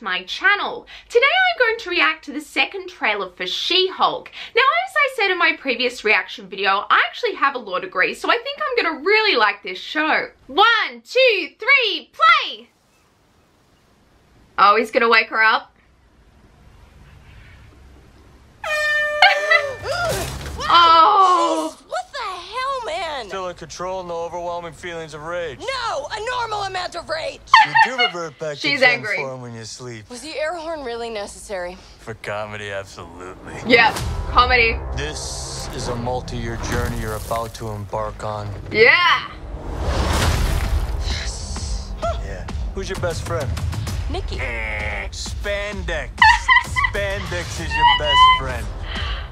to my channel. Today I'm going to react to the second trailer for She-Hulk. Now, as I said in my previous reaction video, I actually have a law degree, so I think I'm gonna really like this show. 1, 2, 3, play! Oh, he's gonna wake her up. Oh! Still in control, no overwhelming feelings of rage. No, a normal amount of rage. You do revert back to angry form when you sleep. Was the air horn really necessary? For comedy, absolutely. Yeah, comedy. This is a multi-year journey you're about to embark on. Yeah. Yes. Yeah. Who's your best friend? Nikki. Spandex. Spandex is your best friend.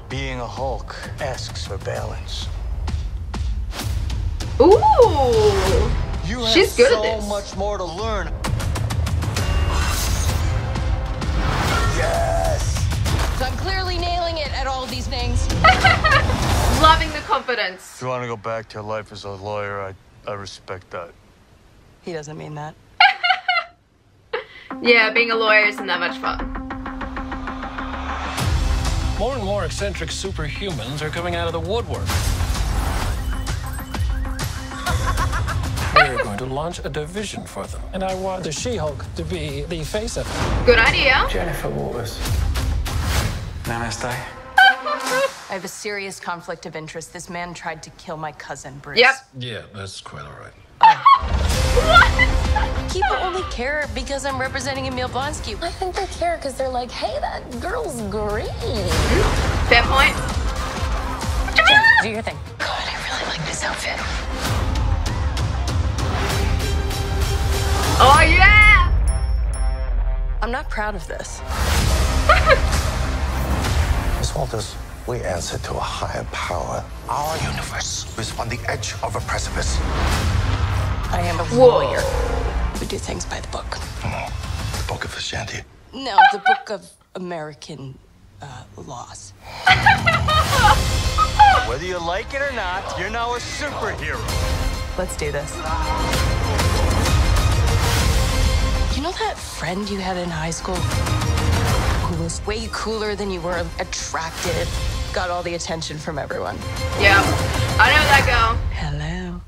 Being a Hulk asks for balance. Ooh, she's good at this. So much more to learn. Yes! So I'm clearly nailing it at all these things. Loving the confidence. If you want to go back to your life as a lawyer, I respect that. He doesn't mean that. Yeah, being a lawyer isn't that much fun. More and more eccentric superhumans are coming out of the woodwork. We're going to launch a division for them, and I want the She-Hulk to be the face of it. Good idea. Jennifer Walters. Namaste. I have a serious conflict of interest. This man tried to kill my cousin, Bruce. Yep. Yeah, that's quite all right. What? People only care because I'm representing Emil Blonsky. I think they care because they're like, hey, that girl's green. Fair point. Jameela! Do your thing. God, I really like this outfit. Oh, yeah! I'm not proud of this. Miss Walters, we answer to a higher power. Our universe is on the edge of a precipice. I am a lawyer. We do things by the book. No, the book of Ashanti. No, the book of American laws. Whether you like it or not, you're now a superhero. Let's do this. You know that friend you had in high school who was way cooler than you were, attractive, got all the attention from everyone? Yeah, I know that girl. Hello.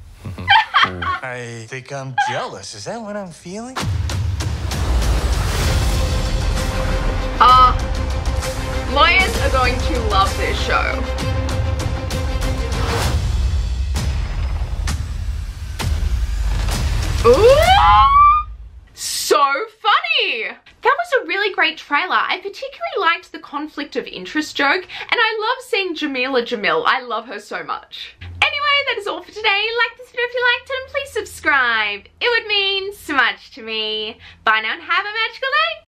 I think I'm jealous. Is that what I'm feeling? Lawyers are going to love this show. Ooh! So funny! That was a really great trailer. I particularly liked the conflict of interest joke, and I love seeing Jameela Jamil. I love her so much. Anyway, that is all for today. Like this video if you liked it, and please subscribe. It would mean so much to me. Bye now and have a magical day!